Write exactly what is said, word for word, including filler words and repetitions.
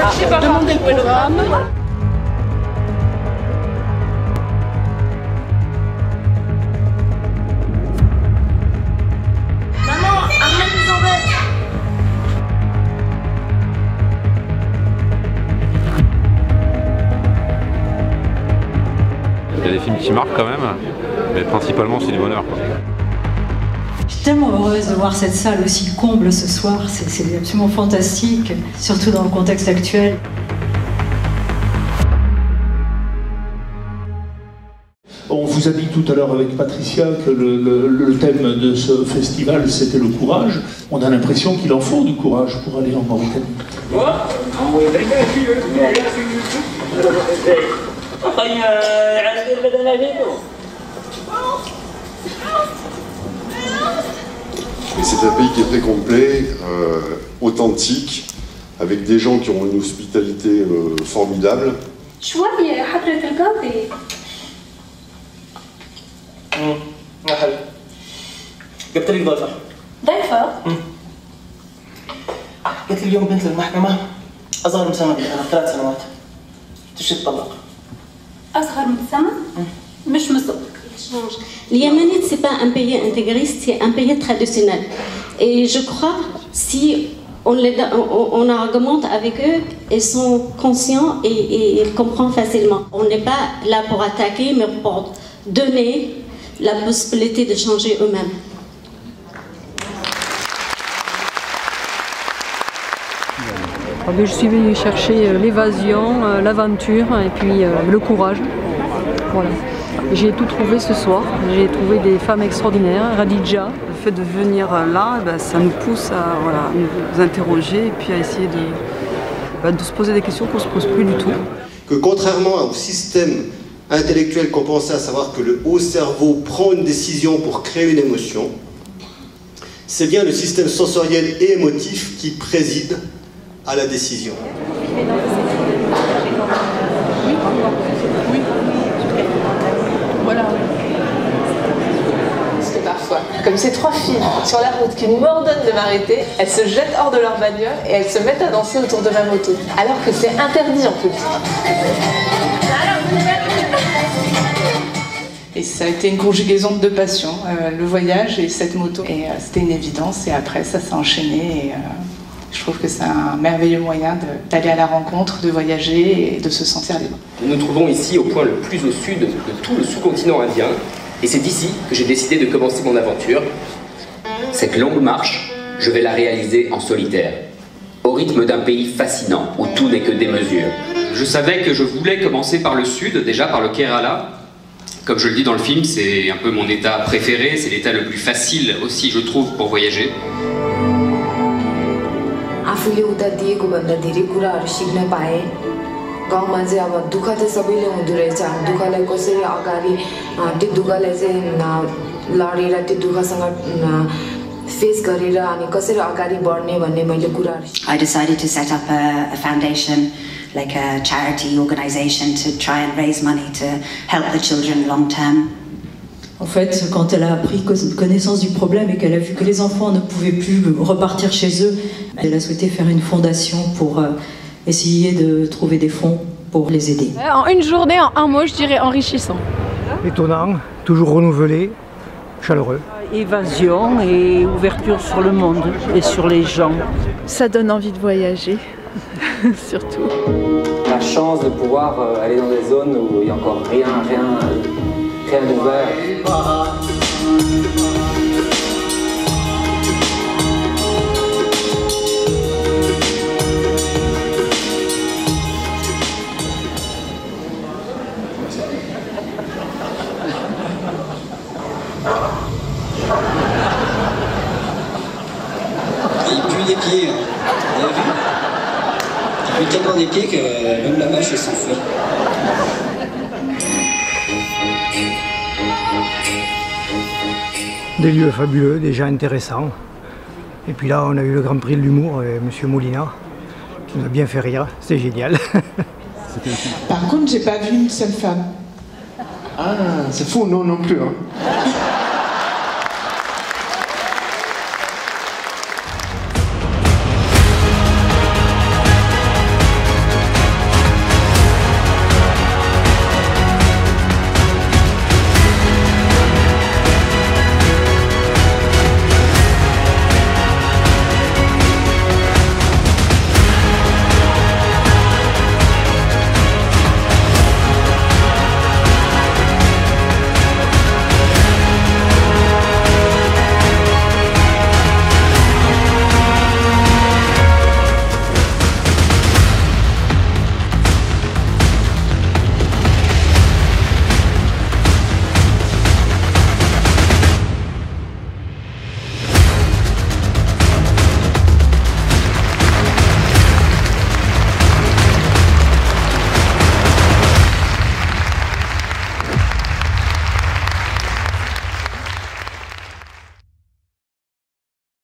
à demander le programme. Il y a des films qui marquent quand même, mais principalement c'est du bonheur, quoi. Je suis tellement heureuse de voir cette salle aussi comble ce soir, c'est absolument fantastique, surtout dans le contexte actuel. On vous a dit tout à l'heure avec Patricia que le, le, le thème de ce festival c'était le courage. On a l'impression qu'il en faut du courage pour aller en Mauritanie. طيب عندي البدنة جيدو Et c'est un pays qui est très complet, euh, authentique, avec des gens qui ont une hospitalité euh, formidable. شوية حضرة القاضي. امم ما حلو. جبت لك ضيفة. ضيفة؟ امم. قلت لي اليوم بنت للمحكمة أصغر من سنة أنا ثلاث سنوات. تشتي تطلق. أصغر من سنة مش مصدق. L'Yémen, ce n'est pas un pays intégriste, c'est un pays traditionnel. Et je crois si on, les, on, on argumente avec eux, ils sont conscients et, et ils comprennent facilement. On n'est pas là pour attaquer, mais pour donner la possibilité de changer eux-mêmes. Je suis venue chercher l'évasion, l'aventure et puis le courage. Voilà. J'ai tout trouvé ce soir, j'ai trouvé des femmes extraordinaires, Radija. Le fait de venir là, ça nous pousse à voilà, nous interroger et puis à essayer de, de se poser des questions qu'on ne se pose plus du tout. Que contrairement au système intellectuel qu'on pensait, à savoir que le haut cerveau prend une décision pour créer une émotion, c'est bien le système sensoriel et émotif qui préside à la décision. Comme ces trois filles sur la route qui m'ordonnent de m'arrêter, elles se jettent hors de leur bagnole et elles se mettent à danser autour de ma moto, alors que c'est interdit en public. Et ça a été une conjugaison de deux passions, euh, le voyage et cette moto. Et euh, c'était une évidence et après ça s'est enchaîné et euh, je trouve que c'est un merveilleux moyen d'aller à la rencontre, de voyager et de se sentir libre. Nous nous trouvons ici au point le plus au sud de tout le sous-continent indien. Et c'est d'ici que j'ai décidé de commencer mon aventure. Cette longue marche, je vais la réaliser en solitaire, au rythme d'un pays fascinant, où tout n'est que démesure. Je savais que je voulais commencer par le sud, déjà par le Kerala. Comme je le dis dans le film, c'est un peu mon état préféré, c'est l'état le plus facile aussi, je trouve, pour voyager. I decided to set up a, a foundation, like a charity organization, to try and raise money to help the children long term. En fait, quand elle a pris connaissance du problème et qu'elle a vu que les enfants ne pouvaient plus repartir chez eux, elle a souhaité faire une fondation pour euh, essayer de trouver des fonds pour les aider. En une journée, en un mois, je dirais enrichissant. Étonnant, toujours renouvelé, chaleureux. Évasion et ouverture sur le monde et sur les gens. Ça donne envie de voyager, surtout. La chance de pouvoir aller dans des zones où il n'y a encore rien, rien, rien d'ouvert. Il est tellement des pieds que même la vache s'enfuit. Des lieux fabuleux, déjà intéressants. Et puis là, on a eu le Grand Prix de l'humour et Monsieur Molina, qui nous a bien fait rire. C'est génial. Par contre, j'ai pas vu une seule femme. Ah, c'est fou, non, non plus. Hein.